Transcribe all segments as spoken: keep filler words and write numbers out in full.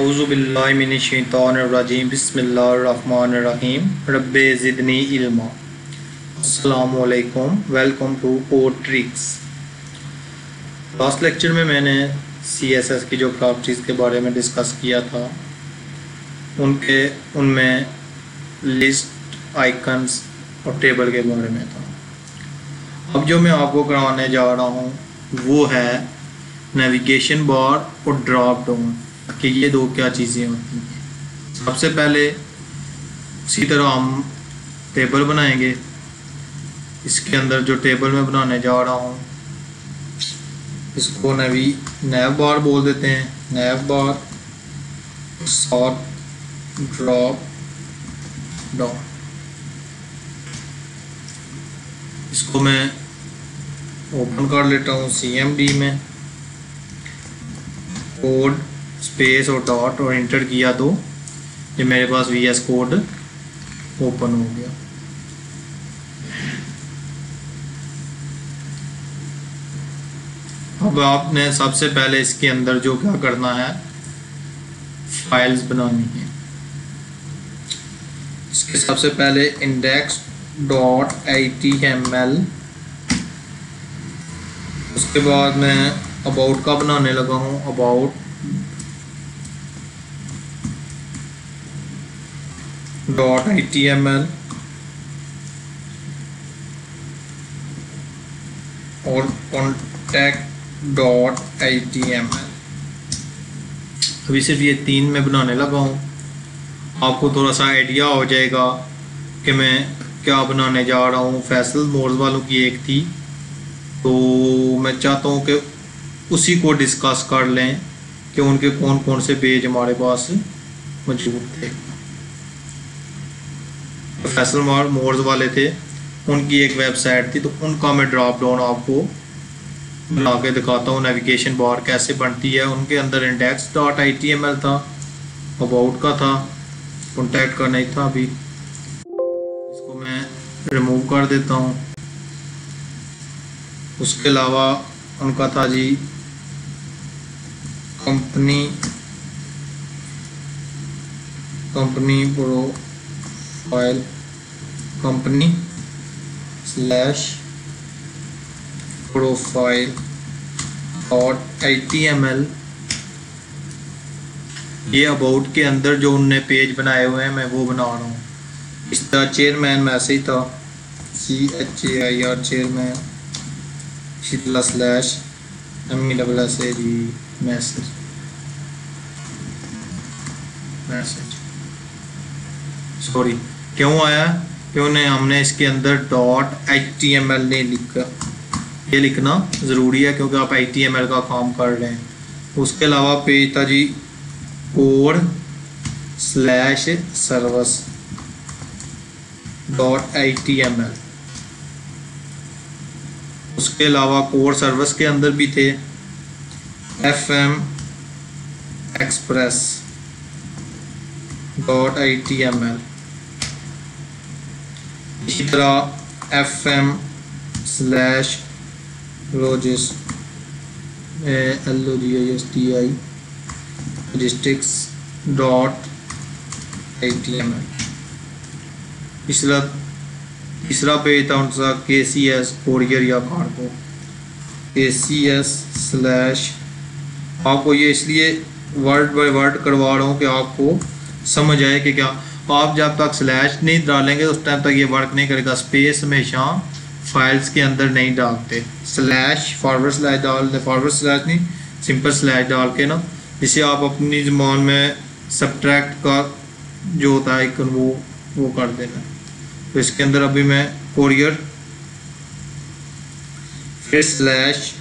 औज़ुबिल्लाहि मिनश्शैतानिर्रजीम बिस्मिल्लाहिर्रहमानिर्रहीम रब्बे ज़िदनी इल्मा। अस्सलामुअलैकुम, welcome to code tricks. Last lecture में मैंने सीएसएस की जो प्रॉपर्टीज़ के बारे में डिस्कस किया था उनके उनमें लिस्ट, आइकन्स और टेबल के बारे में था। अब जो मैं आपको कराने जा रहा हूँ वो है नेविगेशन बार और ड्रॉप डाउन, कि ये दो क्या चीज़ें होती हैं। सबसे पहले इसी तरह हम टेबल बनाएंगे। इसके अंदर जो टेबल मैं बनाने जा रहा हूँ इसको नेवी नैव बार बोल देते हैं, nav bar sort drop down. इसको मैं ओपन कर लेता हूँ सीएमडी में, कोड स्पेस और डॉट और इंटर किया तो ये मेरे पास वीएस कोड ओपन हो गया। अब आपने सबसे पहले इसके अंदर जो क्या करना है, फाइल्स बनानी है। इसके सबसे पहले इंडेक्स डॉट आई टी एम एल, उसके बाद मैं अबाउट का बनाने लगा हूँ, about dot I T M L और कॉन्टैक्ट डॉट आई टी एम एल। अभी सिर्फ ये तीन मैं बनाने लगा हूँ, आपको थोड़ा सा आइडिया हो जाएगा कि मैं क्या बनाने जा रहा हूँ। फैसल मोर्स वालों की एक थी तो मैं चाहता हूँ कि उसी को डिस्कस कर लें कि उनके कौन कौन से पेज हमारे पास मौजूद थे। फैसल मोर्स वाले थे, उनकी एक वेबसाइट थी तो उनका मैं ड्रॉप डाउन आपको बना के दिखाता हूँ। नेविगेशन बार कैसे बनती है, उनके अंदर इंडेक्स डॉट आई टी एम एल था, अबाउट का था, कॉन्टैक्ट का नहीं था। अभी रिमूव कर देता हूँ। उसके अलावा उनका था जी company company profile, company slash profile dot आई टी एम एल। ये अबाउट के अंदर जो उनने पेज बनाए हुए हैं मैं वो बना रहा हूँ। इस तरह चेयरमैन में ऐसे ही था, C H A I R chairman, इसी तरह slash M E double S A G message message sorry क्यों आया, क्यों ने हमने इसके अंदर डॉट आई टी एम एल ने लिखा। ये लिखना ज़रूरी है क्योंकि आप आई टी एम एल का काम कर रहे हैं। उसके अलावा पेज था G code slash service dot आई टी एम एल। उसके अलावा कोर सर्विस के अंदर भी थे एफ एम एक्सप्रेस डॉट आई टी एम एल। इसी तरह F M slash logis L O G I S T I logistics dot I T M L. पिछला तीसरा पेज था उनका के सी एस कोरियर या cargo, K C S slash. आपको ये इसलिए वर्ड बाय वर्ड करवा रहा हूँ कि आपको समझ आए कि क्या आप जब तक स्लैश नहीं डालेंगे उस टाइम तक ये वर्क नहीं करेगा। स्पेस हमेशा फाइल्स के अंदर नहीं डालते, स्लैश फॉरवर्ड स्लैश डाल दे, फॉरवर्ड स्लैश नहीं सिंपल स्लैश डाल के ना, जिससे आप अपनी जुबान में सब्ट्रैक्ट का जो होता है वो वो कर देना। तो इसके अंदर अभी मैं कोरियर फिर स्लैश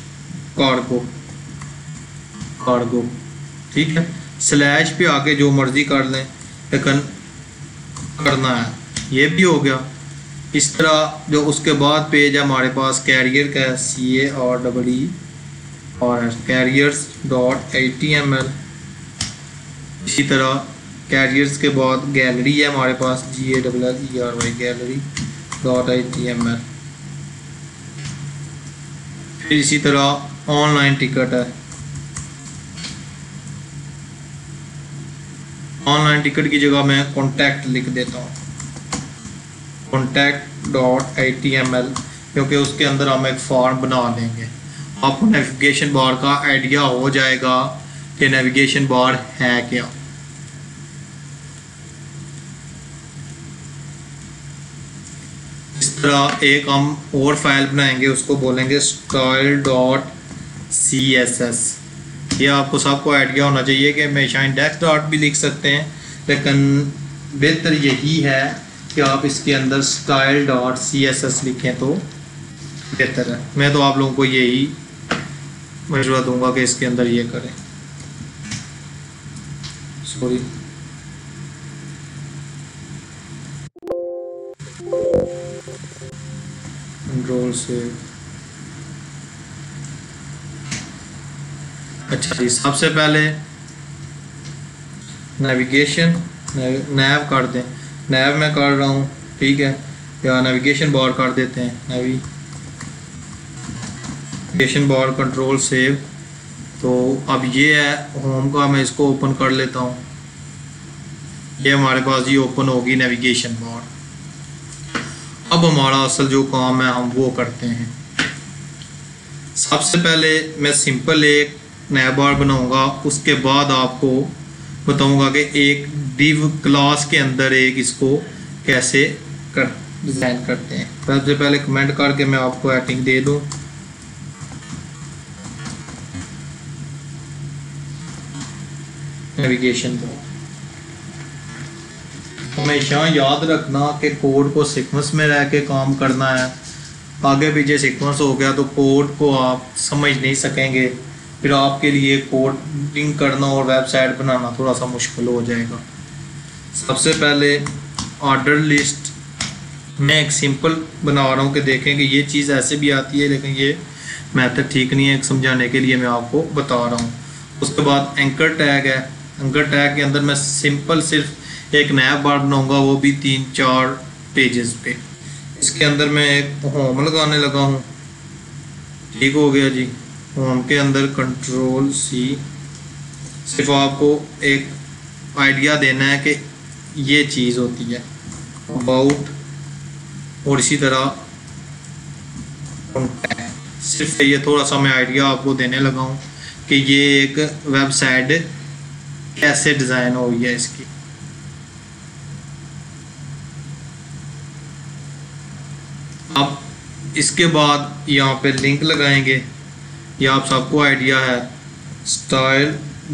कार्गो कार्गो ठीक है, स्लैश पे आके जो मर्जी कर लें लेकिन करना है। ये भी हो गया। इस तरह जो उसके बाद पेज है हमारे पास कैरियर का, C A R double E और कैरियर्स डॉट आई टी एम एल। इसी तरह कैरियर्स के बाद गैलरी है हमारे पास, G A double E R Y gallery dot I T M L. फिर इसी तरह ऑनलाइन टिकट है, ऑनलाइन टिकट की जगह मैं कॉन्टैक्ट लिख देता हूँ, कॉन्टैक्ट डॉट आई टी एम एल, क्योंकि उसके अंदर हम एक फॉर्म बना लेंगे। आपको नेविगेशन बार का आइडिया हो जाएगा कि नेविगेशन बार है क्या। इस तरह एक हम और फाइल बनाएंगे, उसको बोलेंगे style dot C S S. ये आपको सबको आइडिया होना चाहिए कि हमेशा इंडेक्स डॉट भी लिख सकते हैं, लेकिन बेहतर यही है कि आप इसके अंदर style dot C S S लिखें तो बेहतर है। मैं तो आप लोगों को यही मशवरा दूंगा कि इसके अंदर ये करें। सॉरी कंट्रोल से। अच्छा जी, सबसे पहले नेविगेशन नैव कर दें, नैव में कर रहा हूँ, ठीक है, या नेविगेशन बार कर देते हैं, नेविगेशन बार कंट्रोल सेव। तो अब ये है होम का, मैं इसको ओपन कर लेता हूँ। ये हमारे पास ये ओपन होगी नेविगेशन बार। अब हमारा असल जो काम है हम वो करते हैं। सबसे पहले मैं सिंपल एक नया बार बनाऊंगा, उसके बाद आपको बताऊंगा कि एक डिव क्लास के अंदर एक इसको कैसे कर डिज़ाइन करते हैं। सबसे पहले कमेंट करके मैं आपको हेडिंग दे दूं। नेविगेशन को हमेशा याद रखना कि कोड को सीक्वेंस में रह के काम करना है। आगे पीछे सीक्वेंस हो गया तो कोड को आप समझ नहीं सकेंगे, फिर आपके लिए कोडिंग करना और वेबसाइट बनाना थोड़ा सा मुश्किल हो जाएगा। सबसे पहले ऑर्डर लिस्ट मैं एक सिंपल बना रहा हूँ कि देखें कि ये चीज़ ऐसे भी आती है, लेकिन ये मेथड ठीक नहीं है, समझाने के लिए मैं आपको बता रहा हूँ। उसके बाद एंकर टैग है, एंकर टैग के अंदर मैं सिंपल सिर्फ एक नया बार बनाऊँगा, वो भी तीन चार पेजेस पे। इसके अंदर मैं एक होम लगाने लगा हूँ, ठीक हो गया जी। होम के अंदर कंट्रोल सी, सिर्फ आपको एक आइडिया देना है कि ये चीज़ होती है अबाउट, और इसी तरह कॉन्टैक्ट। सिर्फ ये थोड़ा सा मैं आइडिया आपको देने लगा हूँ कि ये एक वेबसाइट कैसे डिज़ाइन हो गई है इसकी। अब इसके बाद यहाँ पे लिंक लगाएंगे, ये आप सबको आइडिया है style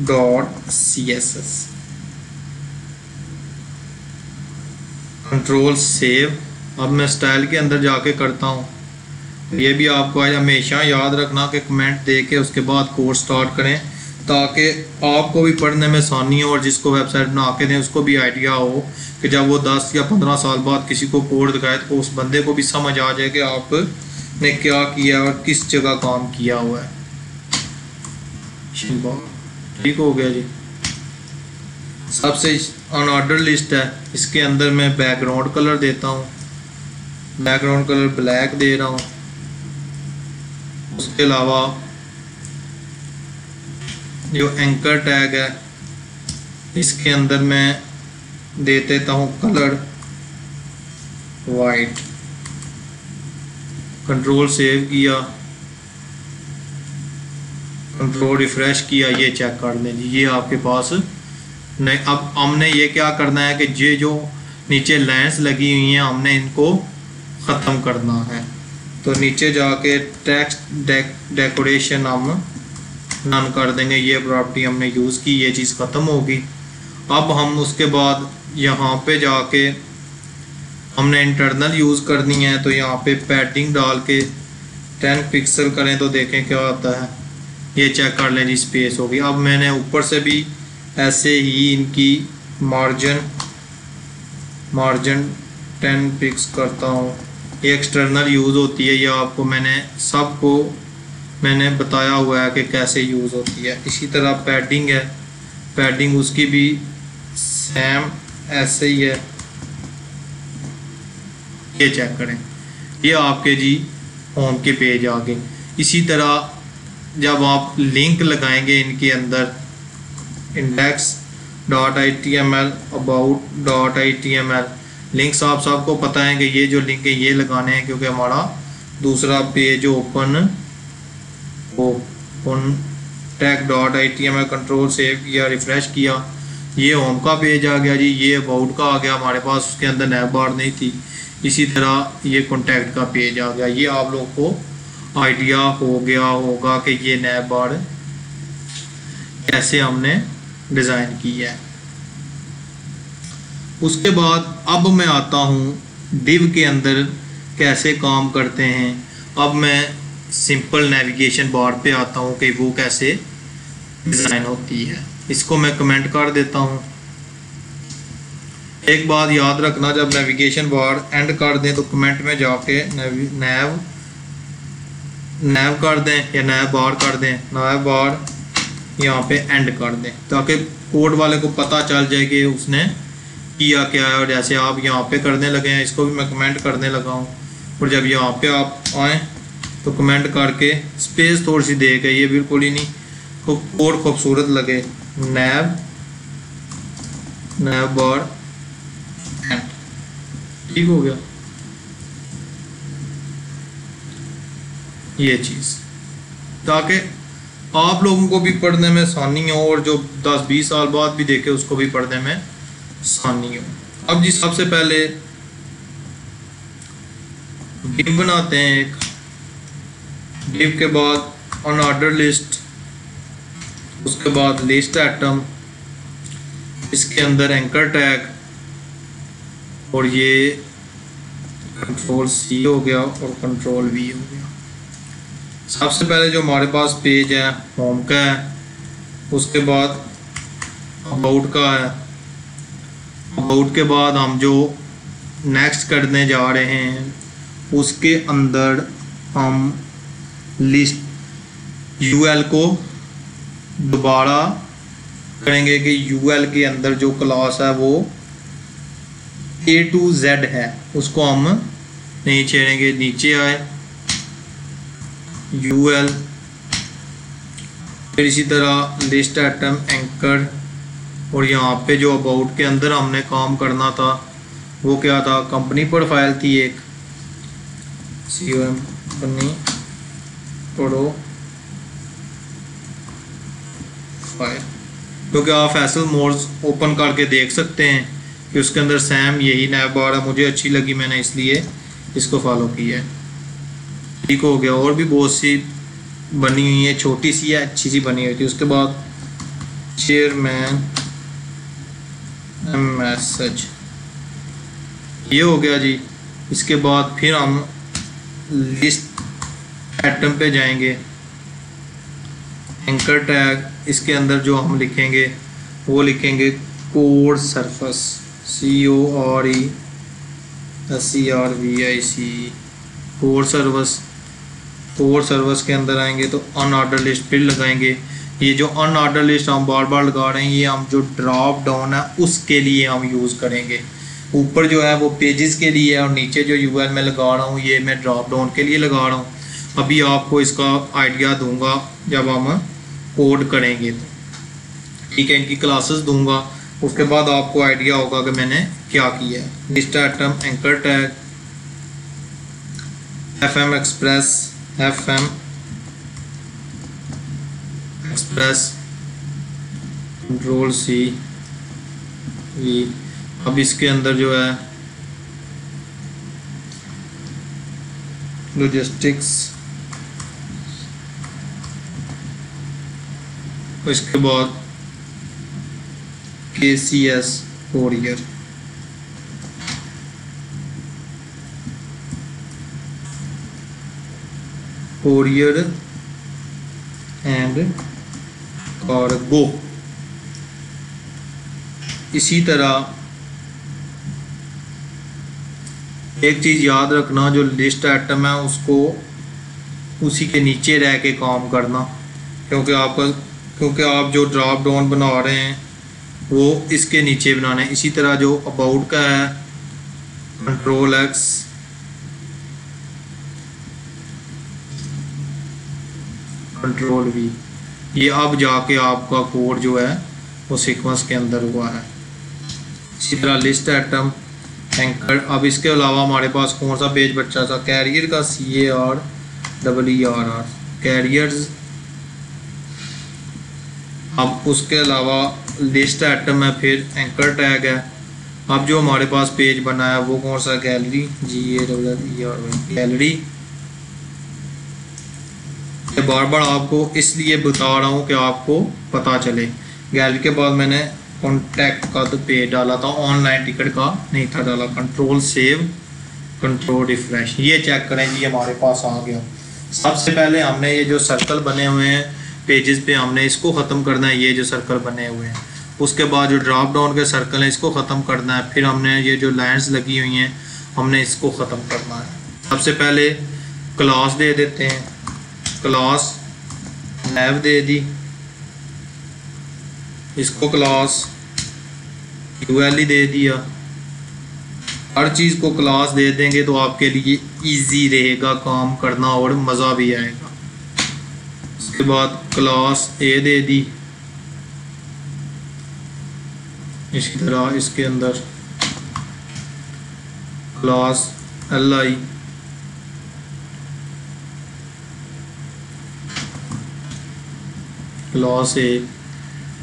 dot C S S. Control save. अब मैं स्टाइल के अंदर जाके करता हूँ। ये भी आपको हमेशा याद रखना कि कमेंट दे के उसके बाद कोर्स स्टार्ट करें, ताकि आपको भी पढ़ने में आसानी हो और जिसको वेबसाइट बना के दें उसको भी आइडिया हो कि जब वो दस या पंद्रह साल बाद किसी को कोड दिखाए तो उस बंदे को भी समझ आ जाए कि आप ने क्या किया और किस जगह काम किया हुआ है। ठीक हो गया जी। सबसे ऑन ऑर्डर लिस्ट है, इसके अंदर मैं बैकग्राउंड कलर देता हूँ, बैकग्राउंड कलर ब्लैक दे रहा हूँ। उसके अलावा जो एंकर टैग है इसके अंदर मैं दे देता हूँ कलर वाइट। कंट्रोल सेव किया, कंट्रोल रिफ्रेश किया, ये चेक कर लें जी, ये आपके पास नहीं। अब हमने ये क्या करना है कि ये जो नीचे लाइंस लगी हुई हैं हमने इनको ख़त्म करना है। तो नीचे जाके टेक्स्ट डेक डेकोरेशन हम नन कर देंगे, ये प्रॉपर्टी हमने यूज़ की, ये चीज़ ख़त्म होगी। अब हम उसके बाद यहाँ पे जाके हमने इंटरनल यूज़ करनी है, तो यहाँ पे पैडिंग डाल के दस पिक्सल करें तो देखें क्या आता है। ये चेक कर लें जी, स्पेस होगी। अब मैंने ऊपर से भी ऐसे ही इनकी मार्जिन मार्जिन दस पिक्स करता हूँ। ये एक्सटर्नल यूज़ होती है, यह आपको मैंने सबको मैंने बताया हुआ है कि कैसे यूज़ होती है। इसी तरह पैडिंग है, पैडिंग उसकी भी सेम ऐसे ही है, ये चेक करें। ये आपके जी होम के पेज आ गए। इसी तरह जब आप लिंक लगाएंगे इनके अंदर index dot I T M L, about dot I T M L. Links आप सबको पता है कि ये जो लिंक है ये लगाने हैं क्योंकि हमारा दूसरा page open open tag dot आई T M L, control save किया, रिफ्रेश किया, ये होम का पेज आ गया जी, ये अबाउट का आ गया हमारे पास, उसके अंदर नैब बार नहीं थी। इसी तरह ये कॉन्टैक्ट का पेज आ गया। ये आप लोग को आइडिया हो गया होगा कि ये नैब बार कैसे हमने डिज़ाइन की है। उसके बाद अब मैं आता हूँ डिव के अंदर कैसे काम करते हैं। अब मैं सिंपल नेविगेशन बार पे आता हूँ कि वो कैसे डिज़ाइन होती है। इसको मैं कमेंट कर देता हूँ। एक बात याद रखना, जब नेविगेशन बार एंड कर दें तो कमेंट में जाके नैव नैव कर दें या नैव बार कर दें, नैव बार यहाँ पे एंड कर दें ताकि कोड वाले को पता चल जाए कि उसने किया क्या है। और जैसे आप यहाँ पे करने लगे हैं, इसको भी मैं कमेंट करने लगा हूँ, और जब यहाँ पे आप आएँ तो कमेंट करके स्पेस थोड़ी सी दे के, ये बिल्कुल ही नहीं, तो कोड खूबसूरत लगे, नैव नैव बार एंड। ठीक हो गया ये चीज़, ताकि आप लोगों को भी पढ़ने में आसानी हो और जो दस बीस साल बाद भी देखे उसको भी पढ़ने में आसानी हो। अब जी सबसे पहले डिव बनाते हैं एक, डिव के बाद अनऑर्डर लिस्ट, उसके बाद लिस्ट आइटम, इसके अंदर एंकर टैग, और ये कंट्रोल सी हो गया और कंट्रोल वी हो गया। सबसे पहले जो हमारे पास पेज है होम का है, उसके बाद अबाउट का है। अबाउट के बाद हम जो नेक्स्ट करने जा रहे हैं उसके अंदर हम लिस्ट यूएल को दोबारा करेंगे कि यूएल के अंदर जो क्लास है वो ए टू जेड है, उसको हम नहीं छेड़ेंगे। नीचे आए यूएल, फिर इसी तरह लिस्ट आइटम, एंकर, और यहाँ पे जो अबाउट के अंदर हमने काम करना था वो क्या था, कंपनी प्रोफाइल थी एक, सी ओ एम कंपनी पढ़ो क्योंकि तो आप फैसल मोड्स ओपन करके देख सकते हैं कि उसके अंदर सैम यही नैब बार है, मुझे अच्छी लगी मैंने इसलिए इसको फॉलो किया है। ठीक हो गया। और भी बहुत सी बनी हुई है, छोटी सी या अच्छी सी बनी हुई थी। उसके बाद चेयरमैन मैसेज ये हो गया जी। इसके बाद फिर हम लिस्ट आइटम पे जाएंगे, एंकर टैग, इसके अंदर जो हम लिखेंगे वो लिखेंगे code service, C O R E S E R V I C, code service. Code service के अंदर आएंगे तो अनऑर्डर लिस्ट फिर लगाएंगे। ये जो अनऑर्डर लिस्ट हम बार बार लगा रहे हैं ये हम जो ड्रॉप डाउन है उसके लिए हम यूज़ करेंगे। ऊपर जो है वो पेजेस के लिए है और नीचे जो यू एल में लगा रहा हूँ ये मैं ड्रॉप डाउन के लिए लगा रहा हूँ। अभी आपको इसका आइडिया दूँगा जब हम कोड करेंगे तो, ठीक है, इनकी क्लासेस दूंगा, उसके बाद आपको आइडिया होगा कि मैंने क्या किया है। List item, anchor tag, F M express, F M express, control C V. अब इसके अंदर जो है लॉजिस्टिक्स, इसके बाद K C S courier, courier and cargo. इसी तरह एक चीज़ याद रखना, जो लिस्ट आइटम है उसको उसी के नीचे रह के काम करना, क्योंकि आपका क्योंकि आप जो ड्रॉप डाउन बना रहे हैं वो इसके नीचे बनाना है। इसी तरह जो अबाउट का है कंट्रोल एक्स, कंट्रोल वी, ये अब जाके आपका कोड जो है वो सीक्वेंस के अंदर हुआ है। इसी तरह लिस्ट आइटम एंकर। अब इसके अलावा हमारे पास कौन सा पेज बचा था? कैरियर का C A R double E R R carriers. अब उसके अलावा लिस्ट आइटम है, फिर एंकर टैग है। अब जो हमारे पास पेज बनाया वो कौन सा? Gallery G A double E R gallery. बार बार आपको इसलिए बता रहा हूँ कि आपको पता चले। गैलरी के बाद मैंने कॉन्टैक्ट का तो पेज डाला था, ऑनलाइन टिकट का नहीं था डाला। Control save, control refresh. ये चेक करें जी हमारे पास आ गया। सबसे पहले हमने ये जो सर्कल बने हुए हैं पेजेस पे, हमने इसको ख़त्म करना है, ये जो सर्कल बने हुए हैं। उसके बाद जो ड्रॉप डाउन के सर्कल हैं इसको ख़त्म करना है। फिर हमने ये जो लाइंस लगी हुई हैं हमने इसको ख़त्म करना है। सबसे पहले क्लास दे देते हैं, क्लास नेव दे दी, इसको क्लास यूएल दे दिया। हर चीज़ को क्लास दे देंगे तो आपके लिए इजी रहेगा काम करना और मज़ा भी आएगा। उसके बाद क्लास ए दे दी, इसी तरह इसके अंदर class L I. Class A,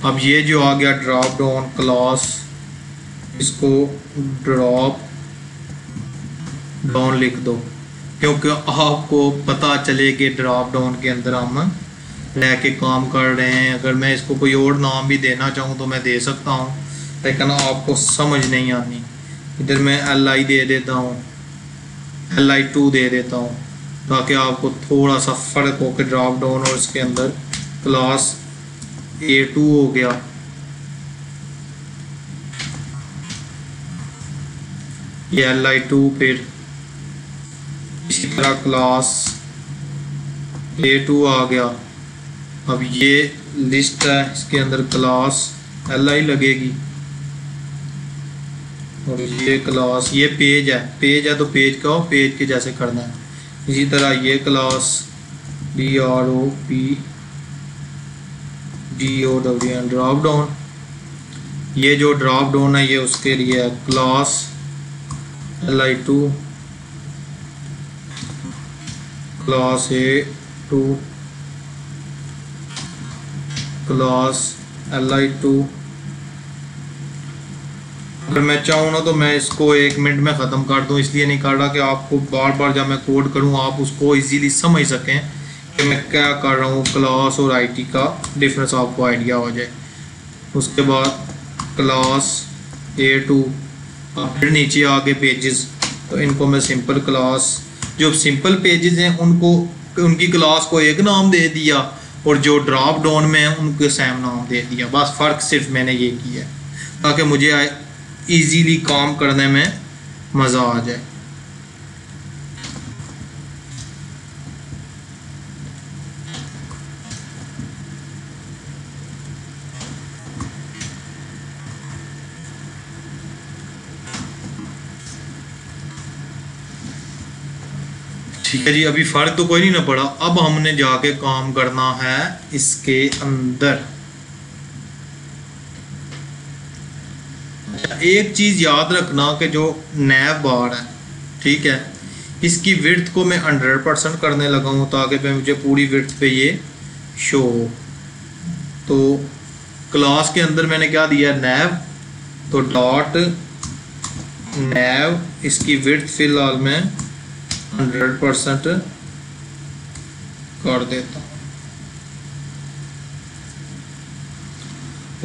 अब ये जो आ गया ड्रॉप डाउन क्लास, इसको ड्रॉप डाउन लिख दो क्योंकि आपको पता चले कि ड्रॉप डाउन के अंदर हम रह के काम कर रहे हैं। अगर मैं इसको कोई और नाम भी देना चाहूँ तो मैं दे सकता हूँ, लेकिन आपको समझ नहीं आनी। इधर मैं एल आई दे देता हूँ, एल आई टू दे देता हूँ, ताकि आपको थोड़ा सा फ़र्क हो कि ड्रॉप डाउन और इसके अंदर क्लास ए टू हो गया। ये एल आई टू, फिर इसी तरह क्लास ए टू आ गया। अब ये लिस्ट है, इसके अंदर क्लास एल आई लगेगी और ये क्लास, ये पेज है, पेज है तो पेज का पेज के जैसे करना है। इसी तरह ये class D R O P D O W N drop down. ये जो ड्रॉप डाउन है ये उसके लिए है class L I two, class A two, class L I two. अगर मैं चाहूँ ना तो मैं इसको एक मिनट में ख़त्म कर दूँ, इसलिए नहीं कर रहा कि आपको बार बार जब मैं कोड करूँ आप उसको इजीली समझ सकें कि मैं क्या कर रहा हूँ। क्लास और आईटी का डिफरेंस आपको आइडिया हो जाए। उसके बाद क्लास ए टू, फिर नीचे आगे पेजेस, तो इनको मैं सिंपल क्लास, जो सिंपल पेजेस हैं उनको उनकी क्लास को एक नाम दे दिया और जो ड्रॉप डाउन में है उनको सेम नाम दे दिया। बस फ़र्क सिर्फ मैंने ये किया है ताकि मुझे ईजीली काम करने में मज़ा आ जाए। ठीक है जी, अभी फ़र्क तो कोई नहीं ना पड़ा। अब हमने जाके काम करना है इसके अंदर। एक चीज़ याद रखना कि जो नैव बार है, ठीक है, इसकी विड्थ को मैं हंड्रेड परसेंट करने लगा हूँ ताकि मैं मुझे पूरी विड्थ पे ये शो हो। तो क्लास के अंदर मैंने क्या दिया? नैव, तो डॉट नैव। इसकी विड्थ फ़िलहाल मैं हंड्रेड परसेंट कर देता हूँ।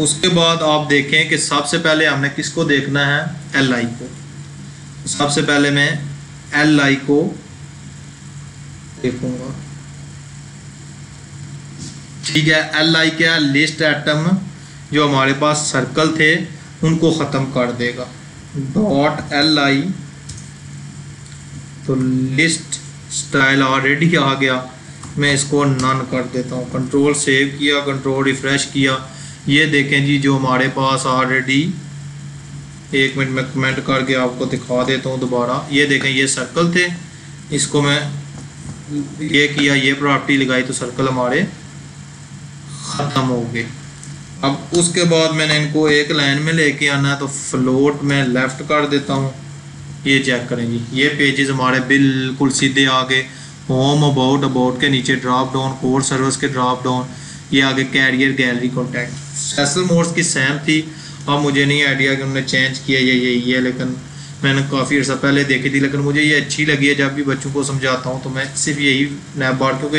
उसके बाद आप देखें कि सबसे पहले हमने किसको देखना है? एल आई को। सबसे पहले मैं एल आई को देखूंगा। ठीक है, एल आई क्या? लिस्ट आइटम, जो हमारे पास सर्कल थे उनको ख़त्म कर देगा। डॉट एल आई, तो लिस्ट स्टाइल ऑलरेडी आ गया, मैं इसको नन कर देता हूँ। कंट्रोल सेव किया, कंट्रोल रिफ्रेश किया। ये देखें जी, जो हमारे पास ऑलरेडी, एक मिनट में कमेंट करके आपको दिखा देता हूँ दोबारा। ये देखें, ये सर्कल थे, इसको मैं ये किया, ये प्रॉपर्टी लगाई तो सर्कल हमारे ख़त्म हो गए। अब उसके बाद मैंने इनको एक लाइन में लेके आना है, तो फ्लोट में लेफ़्ट कर देता हूँ। ये चेक करेंगे, ये पेजेस हमारे बिल्कुल सीधे आगे होम, अबाउट, अबाउट के नीचे ड्रॉप डाउन, कोर सर्विस के ड्रॉप डाउन, ये आगे कैरियर, गैलरी, कॉन्टैक्ट। सेसल मोड्स की सेम थी, अब मुझे नहीं आइडिया कि उन्होंने चेंज किया या यही है, लेकिन मैंने काफ़ी अर्सा पहले देखी थी, लेकिन मुझे ये अच्छी लगी है। जब भी बच्चों को समझाता हूँ तो मैं सिर्फ यही नैप बार, क्योंकि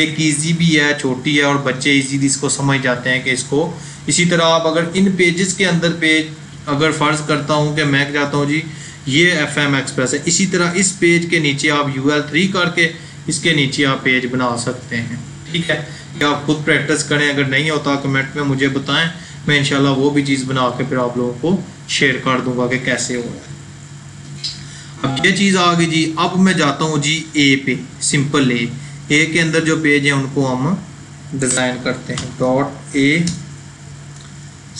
एक ईजी भी है, छोटी है और बच्चे ईजीली इसको समझ जाते हैं कि इसको। इसी तरह आप अगर इन पेजेस के अंदर पेज अगर फ़र्ज़ करता हूँ कि मैं कहता हूँ जी ये एफ एम एक्सप्रेस है, इसी तरह इस पेज के नीचे आप यू एल थ्री करके इसके नीचे आप पेज बना सकते हैं। ठीक है, या आप खुद प्रैक्टिस करें, अगर नहीं होता कमेंट में मुझे बताएं, मैं इंशाल्लाह वो भी चीज़ बना के फिर आप लोगों को शेयर कर दूंगा कि कैसे हो रहा है। अब ये चीज़ आ गई जी। अब मैं जाता हूँ जी ए पे, सिंपल ए, ए के अंदर जो पेज है उनको हम डिज़ाइन करते हैं। डॉट ए,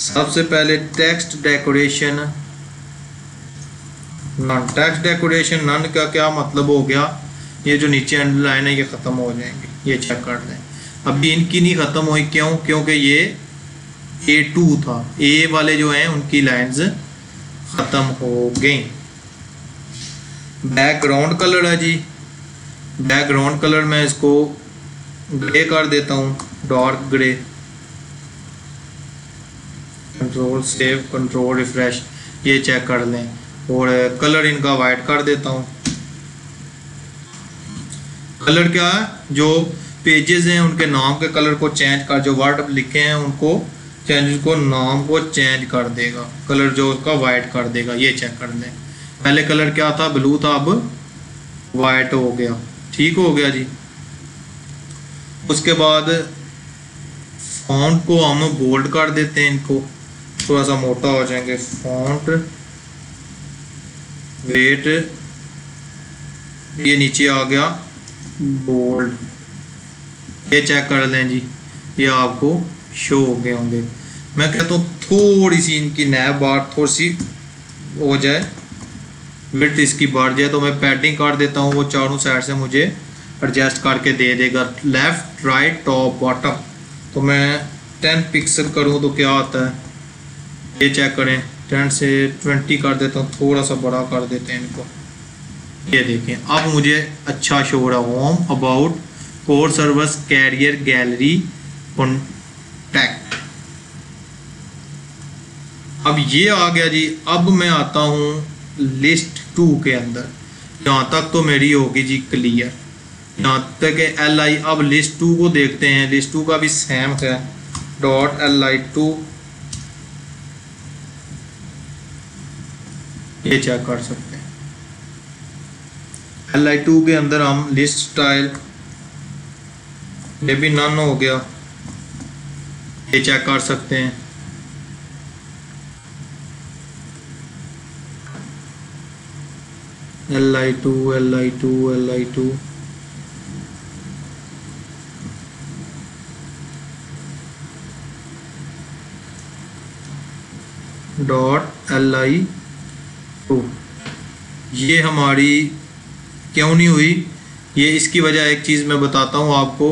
सबसे पहले text decoration, none text decoration, none का क्या मतलब हो गया, ये जो नीचे अंडरलाइन है ये ख़त्म हो जाएंगे, ये चेक कर लें। अभी इनकी नहीं ख़त्म हुई, क्यों? क्योंकि ये ए टू था, ए वाले जो हैं उनकी लाइंस ख़त्म हो गई। बैकग्राउंड कलर है जी, बैकग्राउंड कलर मैं इसको ग्रे कर देता हूँ, dark grey, control save, control refresh, ये चेक कर लें, और कलर इनका वाइट कर देता हूँ। कलर क्या है, जो पेजेस हैं उनके नाम के कलर को चेंज कर, जो वर्ड लिखे हैं उनको चेंज को नाम को चेंज कर देगा, कलर जो उसका वाइट कर देगा, ये चेक कर लें। पहले कलर क्या था, ब्लू था, अब वाइट हो गया, ठीक हो गया जी। उसके बाद फॉन्ट को हम बोल्ड कर देते हैं, इनको थोड़ा सा मोटा हो जाएंगे। फॉन्ट वेट ये नीचे आ गया बोल्ड, ये चेक कर लें जी, ये आपको शो हो गए होंगे। मैं कहता हूँ थोड़ी सी इनकी नैप बार थोड़ी सी हो जाए, विड्थ इसकी बढ़ जाए, तो मैं पैडिंग कर देता हूँ, वो चारों साइड से मुझे एडजस्ट करके दे देगा, लेफ़्ट, राइट, टॉप, बॉटम। तो मैं टेन पिक्सल करूँ तो क्या आता है, ये चेक करें, टेन से ट्वेंटी कर देता हूँ, थोड़ा सा बड़ा कर देते हैं इनको, ये देखें अब मुझे अच्छा शो हो रहा है। Home, about, core service, career, gallery, contact, अब ये आ गया जी। अब मैं आता हूँ लिस्ट टू के अंदर, यहाँ तक तो मेरी होगी जी क्लियर, यहाँ तक एल आई। अब लिस्ट टू को देखते हैं, लिस्ट टू का भी सेम है, डॉट एल आई टू, ये चेक कर सकते हैं। एल आई टू के अंदर हम लिस्ट स्टाइल, ये भी नन हो गया, ये चेक कर सकते हैं। L I two, L I two, L I two, dot L I two, ये हमारी क्यों नहीं हुई, ये इसकी वजह एक चीज़ मैं बताता हूँ आपको।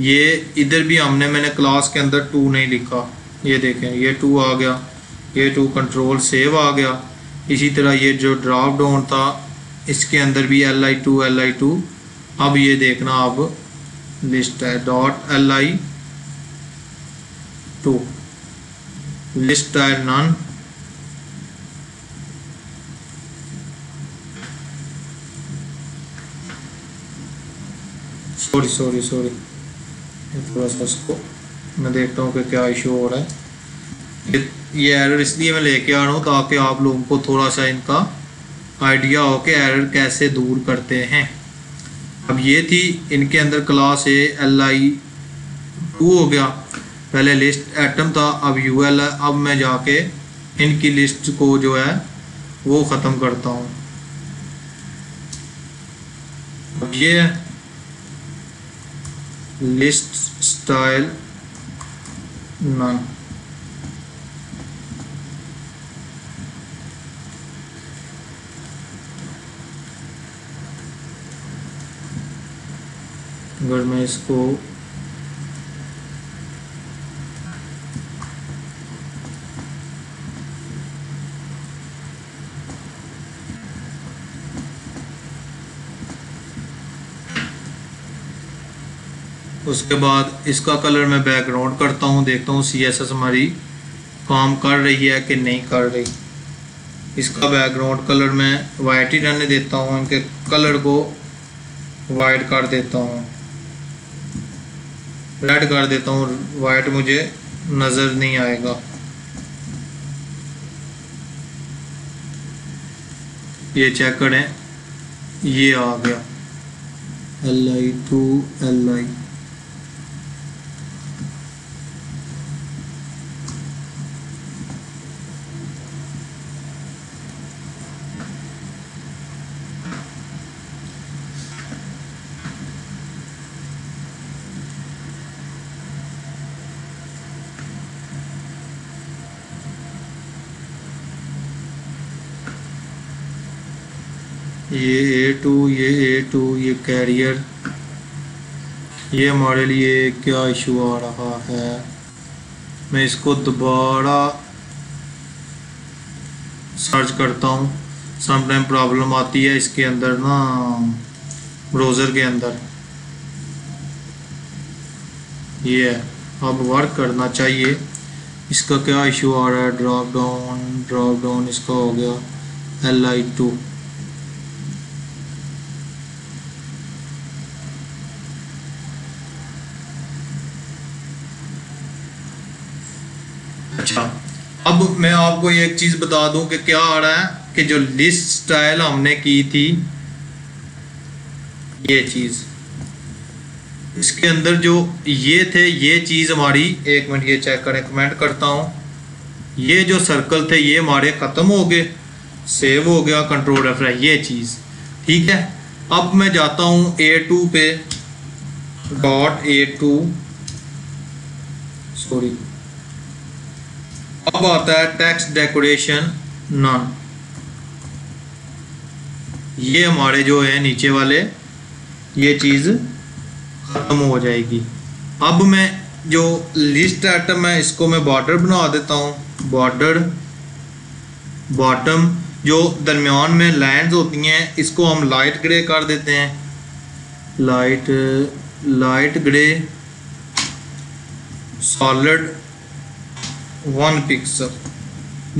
ये इधर भी हमने मैंने क्लास के अंदर टू नहीं लिखा, ये देखें ये टू आ गया, ये टू, कंट्रोल सेव आ गया। इसी तरह ये जो ड्रॉप डाउन था इसके अंदर भी L I two, L I two, अब ये देखना अब लिस्ट है, dot L I two, list है नन, सॉरी सॉरी सॉरी थोड़ा सा इसको मैं देखता हूँ कि क्या इशू हो रहा है। ये एरर इसलिए मैं लेके आ रहा हूँ ताकि आप लोगों को थोड़ा सा इनका आइडिया हो कि एरर कैसे दूर करते हैं। अब ये थी इनके अंदर class A, L I two हो गया, पहले लिस्ट एटम था, अब यू एल है। अब मैं जाके इनकी लिस्ट को जो है वो ख़त्म करता हूँ। अब ये है लिस्ट स्टाइल नन, अगर मैं इसको उसके बाद इसका कलर मैं बैकग्राउंड करता हूँ, देखता हूँ सी एस एस हमारी काम कर रही है कि नहीं कर रही। इसका बैकग्राउंड कलर मैं वाइट ही रहने देता हूँ, इनके कलर को वाइट कर देता हूँ, रेड कर देता हूँ, वाइट मुझे नज़र नहीं आएगा। ये चेक करें, ये आ गया L I two L I. ये ए टू, ये ए टू, ये कैरियर, ये हमारे लिए क्या इशू आ रहा है। मैं इसको दोबारा सर्च करता हूँ। समटाइम प्रॉब्लम आती है इसके अंदर ना, ब्राउज़र के अंदर। ये अब वर्क करना चाहिए। इसका क्या इशू आ रहा है, ड्रॉप डाउन, ड्रॉप डाउन इसका हो गया एल आई टू। अच्छा, अब मैं आपको एक चीज़ बता दूं कि क्या आ रहा है, कि जो लिस्ट स्टाइल हमने की थी ये चीज़, इसके अंदर जो ये थे, ये चीज़ हमारी, एक मिनट ये चेक करें, कमेंट करता हूँ। ये जो सर्कल थे ये हमारे ख़त्म हो गए, सेव हो गया, कंट्रोल एफ रहा ये चीज़, ठीक है। अब मैं जाता हूँ ए टू पे, डॉट ए टू, सॉरी। अब आता है टेक्स्ट डेकोरेशन नॉन, ये हमारे जो है नीचे वाले ये चीज़ खत्म हो जाएगी। अब मैं जो लिस्ट आइटम है इसको मैं बॉर्डर बना देता हूँ, बॉर्डर बॉटम, जो दरमियान में लाइन्स होती हैं इसको हम लाइट ग्रे कर देते हैं, light light grey, solid one pixel,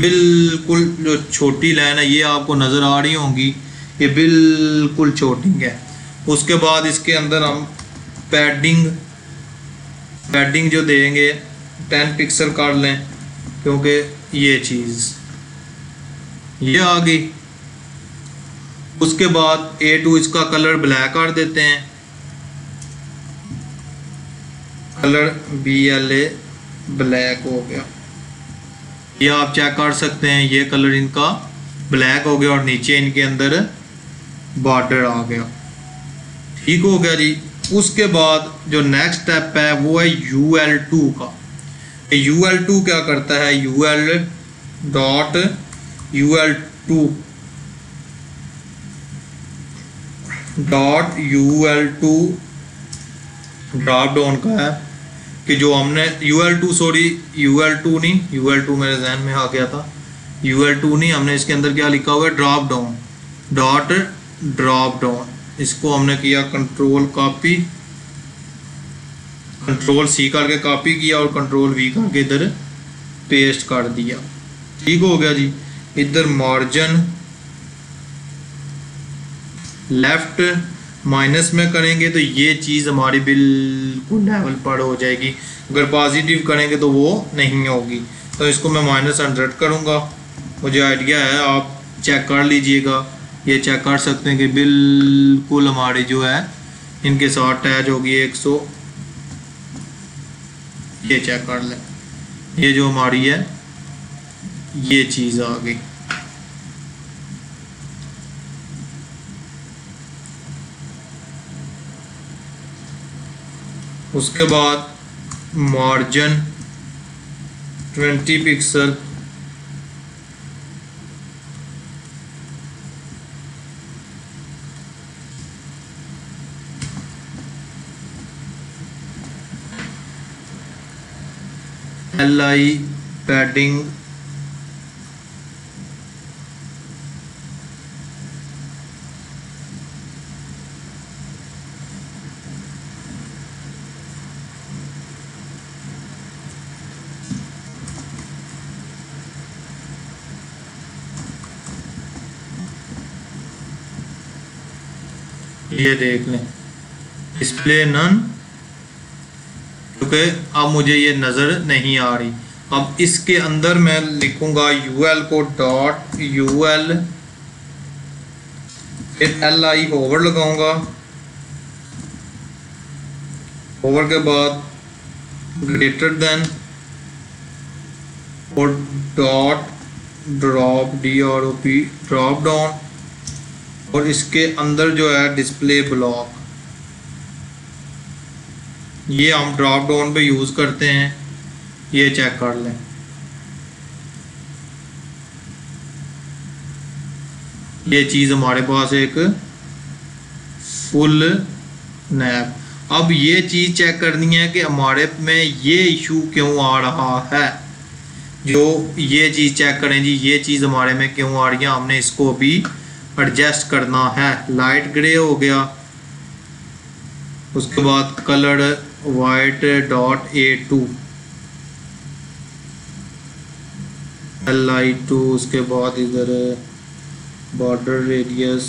बिल्कुल जो छोटी लाइन है ये आपको नज़र आ रही होंगी, ये बिल्कुल छोटी है। उसके बाद इसके अंदर हम पैडिंग पैडिंग जो देंगे टेन पिक्सल कर लें, क्योंकि ये चीज़ ये आ गई। उसके बाद ए टू इसका कलर ब्लैक कर देते हैं, colour B L A black हो गया, ये आप चेक कर सकते हैं, ये कलर इनका ब्लैक हो गया और नीचे इनके अंदर बॉर्डर आ गया, ठीक हो गया जी। उसके बाद जो नेक्स्ट स्टेप है वो है यू एल टू का। यू एल टू क्या करता है, U L dot U L two dot U L two drop down का है कि जो हमने U L two sorry U L two नहीं यू एल टू मेरे जहन में आ गया था, यू एल टू नहीं, हमने इसके अंदर क्या लिखा हुआ है, drop down, dot drop down. इसको हमने किया कंट्रोल कॉपी, कंट्रोल सी करके कॉपी किया और कंट्रोल वी करके इधर पेस्ट कर दिया, ठीक हो गया जी। इधर मार्जिन लेफ्ट माइनस में करेंगे तो ये चीज़ हमारी बिल्कुल लेवल पर हो जाएगी, अगर पॉजिटिव करेंगे तो वो नहीं होगी। तो इसको मैं माइनस हंड्रेड करूँगा, मुझे आइडिया है, आप चेक कर लीजिएगा। ये चेक कर सकते हैं कि बिल्कुल हमारी जो है इनके साथ टैच होगी एक सौ, ये चेक कर लें, ये जो हमारी है ये चीज़ आ गई। उसके बाद मार्जिन बीस पिक्सल, एल आई पैडिंग ये देख लें डिस्प्ले नन, क्योंकि अब मुझे ये नज़र नहीं आ रही। अब इसके अंदर मैं लिखूँगा यूएल को डॉट यूएल, फिर एल आई ओवर लगाऊँगा, ओवर के बाद ग्रेटर देन और डॉट ड्रॉप डी और ओ पी ड्रॉप डाउन, और इसके अंदर जो है डिस्प्ले ब्लॉक, ये हम ड्रॉप डाउन पे यूज़ करते हैं, ये चेक कर लें। ये चीज़ हमारे पास एक फुल नैप। अब ये चीज़ चेक करनी है कि हमारे में ये इशू क्यों आ रहा है, जो ये चीज़ चेक करें जी ये चीज़ हमारे में क्यों आ रही है, हमने इसको भी एडजस्ट करना है। लाइट ग्रे हो गया, उसके बाद colour white dot A two L I two, उसके बाद इधर बॉर्डर रेडियस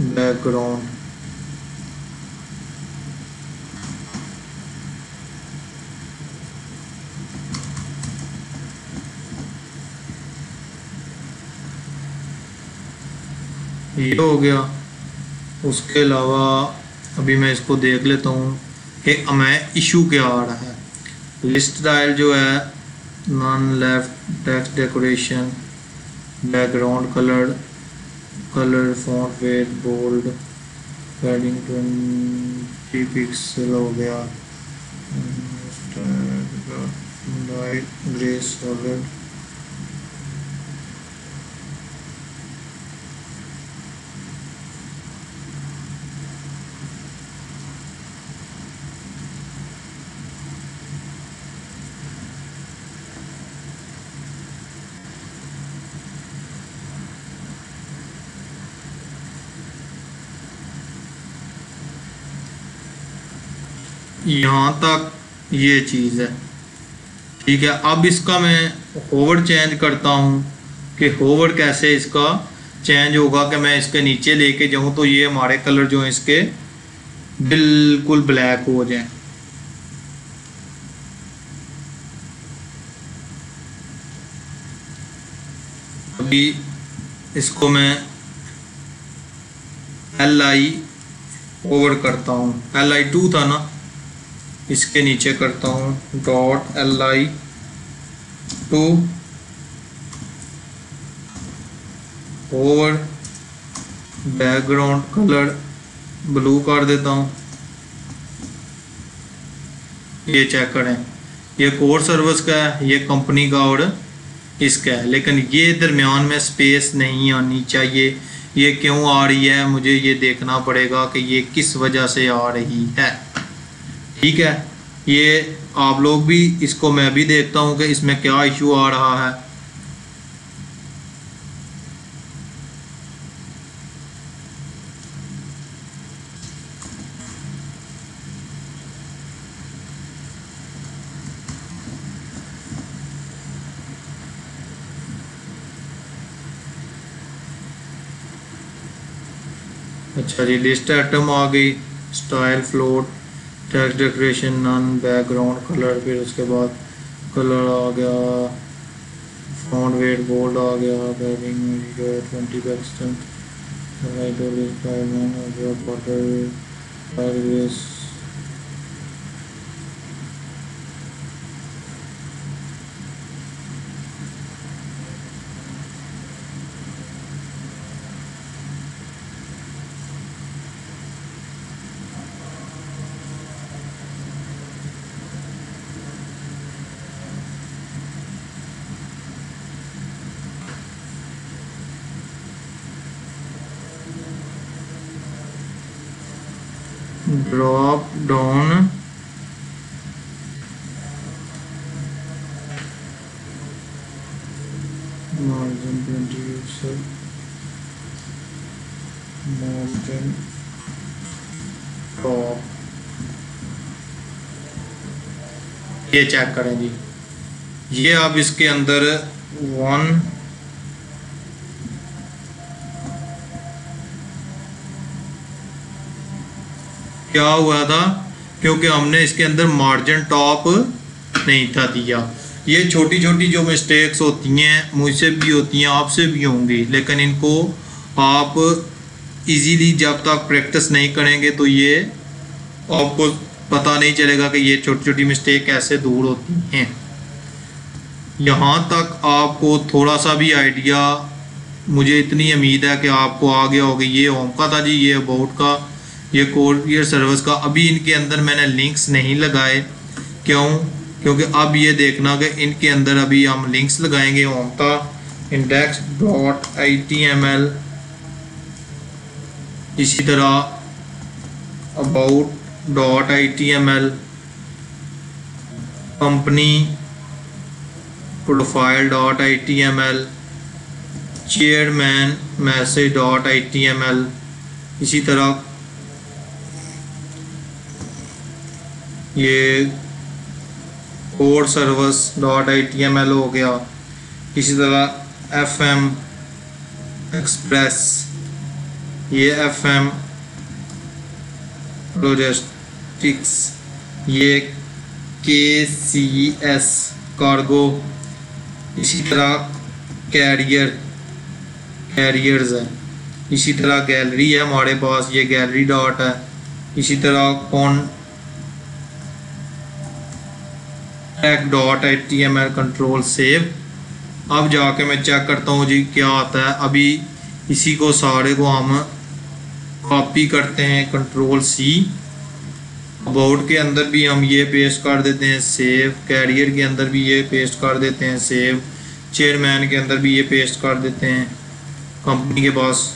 बैकग्राउंड, ये हो गया। उसके अलावा अभी मैं इसको देख लेता हूँ कि हमें इशू क्या आ रहा है। लिस्ट स्टाइल जो है none left text decoration background colour colour font weight bold padding twenty pixel हो गया, लाइट ग्रे सॉलिड, यहाँ तक ये चीज़ है, ठीक है। अब इसका मैं होवर चेंज करता हूँ कि होवर कैसे इसका चेंज होगा, कि मैं इसके नीचे लेके जाऊँ तो ये हमारे कलर जो हैं इसके बिल्कुल ब्लैक हो जाएं। अभी इसको मैं एल आई ओवर करता हूँ, एल आई टू था ना, इसके नीचे करता हूँ dot L I two over background colour blue कर देता हूँ। ये चेक करें, ये कोर सर्विस का है, ये कंपनी का और इसका है, लेकिन ये दरमियान में स्पेस नहीं आनी चाहिए। ये क्यों आ रही है मुझे ये देखना पड़ेगा कि ये किस वजह से आ रही है, ठीक है। ये आप लोग भी इसको, मैं भी देखता हूँ कि इसमें क्या इशू आ रहा है। अच्छा जी, लिस्ट आइटम आ गई, style float text decoration none background colour, फिर उसके बाद कलर आ गया, फॉन्ट वेट बोल्ड आ गया, twenty percent drop down margin twenty user margin top, ये चेक करें जी। ये आप इसके अंदर वन क्या हुआ था, क्योंकि हमने इसके अंदर मार्जिन टॉप नहीं था दिया। ये छोटी छोटी जो मिस्टेक्स होती हैं मुझसे भी होती हैं, आपसे भी होंगी, लेकिन इनको आप इजीली जब तक प्रैक्टिस नहीं करेंगे तो ये आपको पता नहीं चलेगा कि ये छोटी छोटी मिस्टेक कैसे दूर होती हैं। यहाँ तक आपको थोड़ा सा भी आइडिया, मुझे इतनी उम्मीद है कि आपको आ गया होगा। ये होम का था जी, ये अबाउट का, ये कोरियर सर्विस का। अभी इनके अंदर मैंने लिंक्स नहीं लगाए, क्यों? क्योंकि अब ये देखना कि इनके अंदर अभी हम लिंक्स लगाएंगे। होम का इंडेक्स डॉट आई टी एम एल, इसी तरह about dot I T M L, company profile dot I T M L, chairman message dot I T M L, इसी तरह ये कोर सर्विस डॉट आई टी एम एल हो गया, इसी तरह F M express, ये एफ एम लॉजिस्टिक्स, ये K C S cargo, इसी तरह कैरियर कैरियर्स है, इसी तरह गैलरी है हमारे पास, ये गैलरी डॉट है, इसी तरह कौन dot at T M L control save. अब जाके मैं चेक करता हूँ जी क्या आता है। अभी इसी को सारे को हम कॉपी करते हैं, कंट्रोल सी, अबाउट के अंदर भी हम ये पेस्ट कर देते हैं सेव, कैरियर के अंदर भी ये पेस्ट कर देते हैं सेव, चेयरमैन के अंदर भी ये पेस्ट कर देते हैं, कंपनी के पास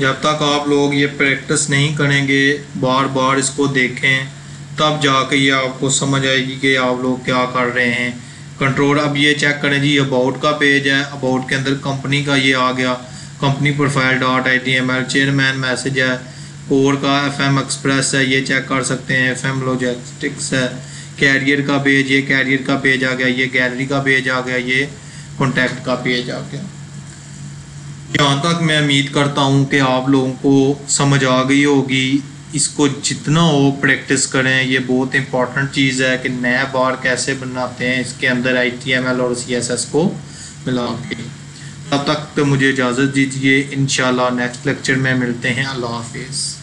जब तक आप लोग ये प्रैक्टिस नहीं करेंगे, बार बार इसको देखें, तब जाके ये आपको समझ आएगी कि आप लोग क्या कर रहे हैं। कंट्रोल, अब ये चेक करें जी, अबाउट का पेज है, अबाउट के अंदर कंपनी का ये आ गया, कंपनी प्रोफाइल डॉट आई T M L, chairman message है, कोर का एफ एम एक्सप्रेस है, ये चेक कर सकते हैं, एफ एम लॉजिस्टिक्स है, कैरियर का पेज, ये कैरियर का पेज आ गया, ये गैलरी का पेज आ गया, ये कॉन्टैक्ट का पेज आ गया। यहाँ तक मैं उम्मीद करता हूँ कि आप लोगों को समझ आ गई होगी। इसको जितना हो प्रैक्टिस करें, ये बहुत इंपॉर्टेंट चीज़ है कि नया बार कैसे बनाते हैं इसके अंदर आई टी एम एल और सी एस एस को मिला के। तब तक तो मुझे इजाज़त दीजिए, इंशाल्लाह नेक्स्ट लेक्चर में मिलते हैं। अल्लाह हाफिज़।